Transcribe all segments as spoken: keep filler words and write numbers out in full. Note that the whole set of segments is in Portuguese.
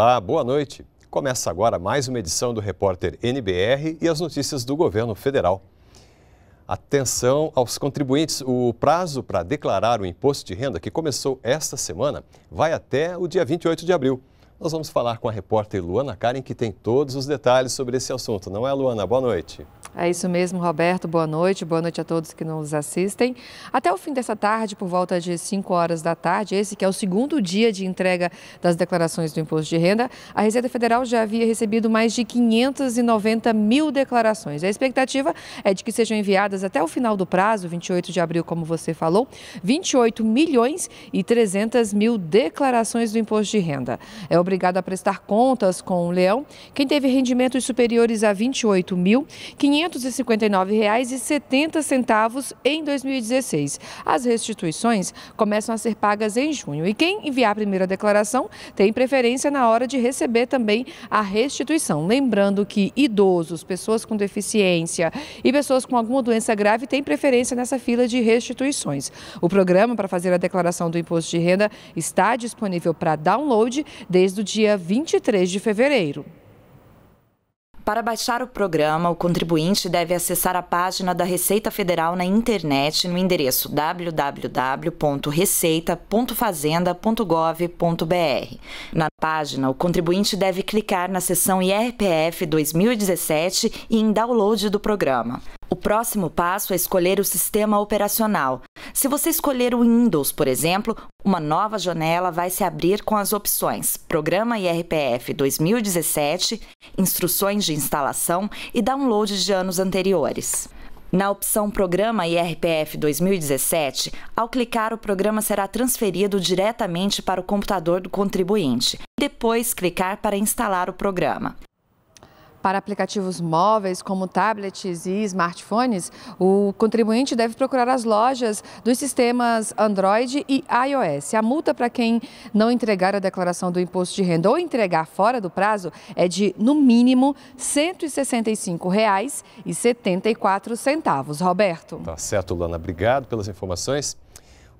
Olá, boa noite. Começa agora mais uma edição do Repórter N B R e as notícias do governo federal. Atenção aos contribuintes, o prazo para declarar o imposto de renda que começou esta semana vai até o dia vinte e oito de abril. Nós vamos falar com a repórter Luana Karen, que tem todos os detalhes sobre esse assunto. Não é, Luana? Boa noite. É isso mesmo, Roberto. Boa noite. Boa noite a todos que nos assistem. Até o fim dessa tarde, por volta de cinco horas da tarde, esse que é o segundo dia de entrega das declarações do Imposto de Renda, a Receita Federal já havia recebido mais de quinhentas e noventa mil declarações. A expectativa é de que sejam enviadas até o final do prazo, vinte e oito de abril, como você falou, vinte e oito milhões e trezentas mil declarações do Imposto de Renda. É o obrigado a prestar contas com o Leão quem teve rendimentos superiores a vinte e oito mil quinhentos e cinquenta e nove reais e setenta centavos em dois mil e dezesseis. As restituições começam a ser pagas em junho e quem enviar a primeira declaração tem preferência na hora de receber também a restituição. Lembrando que idosos, pessoas com deficiência e pessoas com alguma doença grave têm preferência nessa fila de restituições. O programa para fazer a declaração do Imposto de Renda está disponível para download desde do dia vinte e três de fevereiro. Para baixar o programa, o contribuinte deve acessar a página da Receita Federal na internet no endereço w w w ponto receita ponto fazenda ponto gov ponto br. Na página, o contribuinte deve clicar na seção I R P F dois mil e dezessete e em download do programa. O próximo passo é escolher o sistema operacional. Se você escolher o Windows, por exemplo, uma nova janela vai se abrir com as opções Programa I R P F dois mil e dezessete, Instruções de instalação e Download de anos anteriores. Na opção Programa I R P F dois mil e dezessete, ao clicar, o programa será transferido diretamente para o computador do contribuinte. Depois, clicar para instalar o programa. Para aplicativos móveis, como tablets e smartphones, o contribuinte deve procurar as lojas dos sistemas Android e iOS. A multa para quem não entregar a declaração do Imposto de Renda ou entregar fora do prazo é de, no mínimo, cento e sessenta e cinco reais e setenta e quatro centavos. Roberto. Tá certo, Lana. Obrigado pelas informações.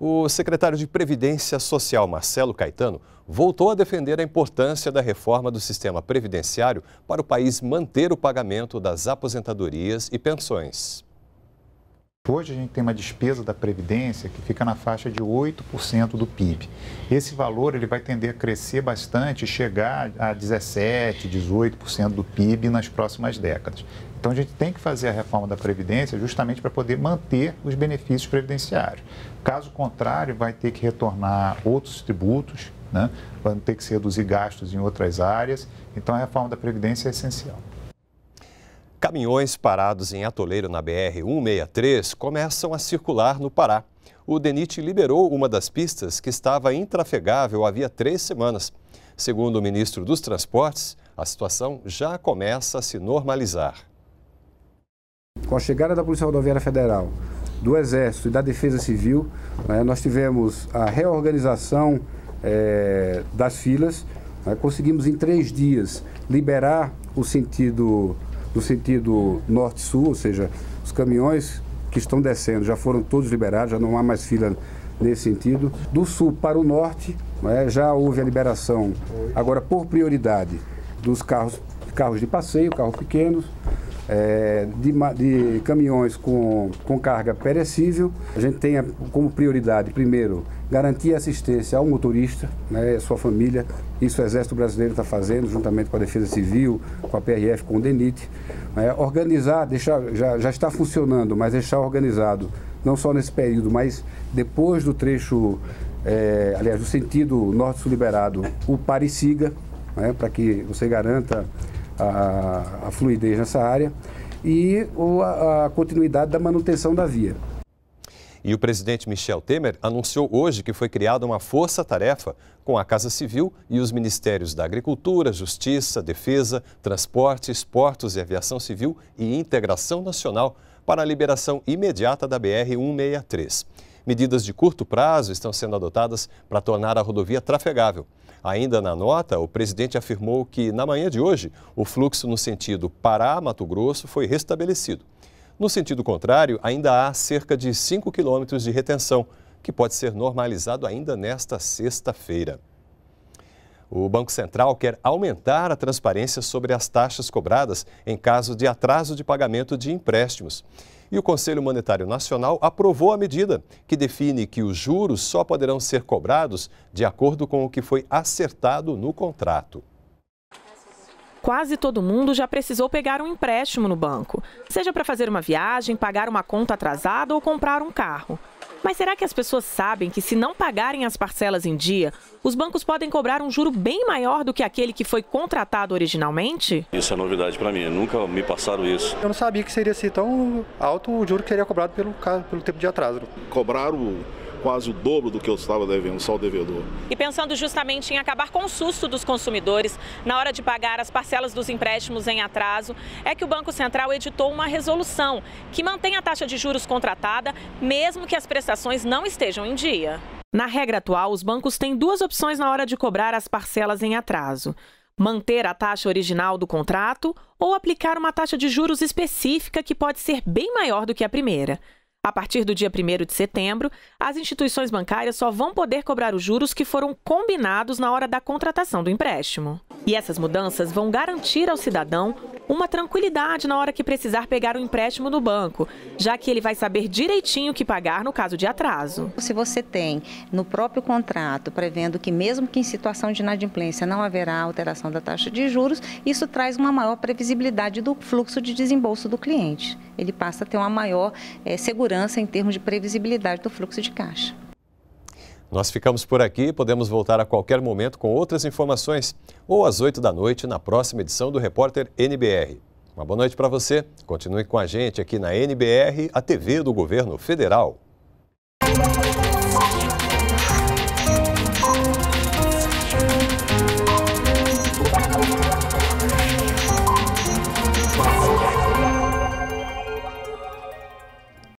O secretário de Previdência Social, Marcelo Caetano, voltou a defender a importância da reforma do sistema previdenciário para o país manter o pagamento das aposentadorias e pensões. Hoje a gente tem uma despesa da Previdência que fica na faixa de oito por cento do P I B. Esse valor ele vai tender a crescer bastante e chegar a dezessete por cento, dezoito por cento do P I B nas próximas décadas. Então a gente tem que fazer a reforma da Previdência justamente para poder manter os benefícios previdenciários. Caso contrário, vai ter que retornar outros tributos, né? Vai ter que se reduzir gastos em outras áreas. Então a reforma da Previdência é essencial. Caminhões parados em atoleiro na B R cento e sessenta e três começam a circular no Pará. O DENIT liberou uma das pistas que estava intrafegável havia três semanas. Segundo o ministro dos Transportes, a situação já começa a se normalizar. Com a chegada da Polícia Rodoviária Federal, do Exército e da Defesa Civil, né, nós tivemos a reorganização é, das filas. Né, conseguimos em três dias liberar o sentido... no sentido norte-sul, ou seja, os caminhões que estão descendo já foram todos liberados, já não há mais fila nesse sentido. Do sul para o norte, né, já houve a liberação, agora por prioridade, dos carros, carros de passeio, carros pequenos, é, de, de caminhões com, com carga perecível. A gente tem como prioridade, primeiro, garantir assistência ao motorista, né, sua família. Isso o Exército Brasileiro está fazendo, juntamente com a Defesa Civil, com a P R F, com o DENIT. Né, organizar, deixar, já, já está funcionando, mas deixar organizado, não só nesse período, mas depois do trecho, é, aliás, do sentido norte-sul liberado, o pare e siga, né, para que você garanta a, a fluidez nessa área e o, a, a continuidade da manutenção da via. E o presidente Michel Temer anunciou hoje que foi criada uma força-tarefa com a Casa Civil e os Ministérios da Agricultura, Justiça, Defesa, Transportes, Portos e Aviação Civil e Integração Nacional para a liberação imediata da B R cento e sessenta e três. Medidas de curto prazo estão sendo adotadas para tornar a rodovia trafegável. Ainda na nota, o presidente afirmou que, na manhã de hoje, o fluxo no sentido Pará-Mato Grosso foi restabelecido. No sentido contrário, ainda há cerca de cinco quilômetros de retenção, que pode ser normalizado ainda nesta sexta-feira. O Banco Central quer aumentar a transparência sobre as taxas cobradas em caso de atraso de pagamento de empréstimos. E o Conselho Monetário Nacional aprovou a medida, que define que os juros só poderão ser cobrados de acordo com o que foi acertado no contrato. Quase todo mundo já precisou pegar um empréstimo no banco, seja para fazer uma viagem, pagar uma conta atrasada ou comprar um carro. Mas será que as pessoas sabem que, se não pagarem as parcelas em dia, os bancos podem cobrar um juro bem maior do que aquele que foi contratado originalmente? Isso é novidade para mim, nunca me passaram isso. Eu não sabia que seria assim tão alto o juro que seria cobrado pelo, pelo tempo de atraso. Cobraram quase o dobro do que eu estava devendo, só o devedor. E pensando justamente em acabar com o susto dos consumidores na hora de pagar as parcelas dos empréstimos em atraso, é que o Banco Central editou uma resolução que mantém a taxa de juros contratada, mesmo que as prestações não estejam em dia. Na regra atual, os bancos têm duas opções na hora de cobrar as parcelas em atraso: manter a taxa original do contrato ou aplicar uma taxa de juros específica que pode ser bem maior do que a primeira. A partir do dia primeiro de setembro, as instituições bancárias só vão poder cobrar os juros que foram combinados na hora da contratação do empréstimo. E essas mudanças vão garantir ao cidadão uma tranquilidade na hora que precisar pegar o empréstimo no banco, já que ele vai saber direitinho o que pagar no caso de atraso. Se você tem no próprio contrato prevendo que, mesmo que em situação de inadimplência, não haverá alteração da taxa de juros, isso traz uma maior previsibilidade do fluxo de desembolso do cliente. Ele passa a ter uma maior é, segurança em termos de previsibilidade do fluxo de caixa. Nós ficamos por aqui, podemos voltar a qualquer momento com outras informações ou às oito da noite na próxima edição do Repórter N B R. Uma boa noite para você, continue com a gente aqui na N B R, a T V do Governo Federal.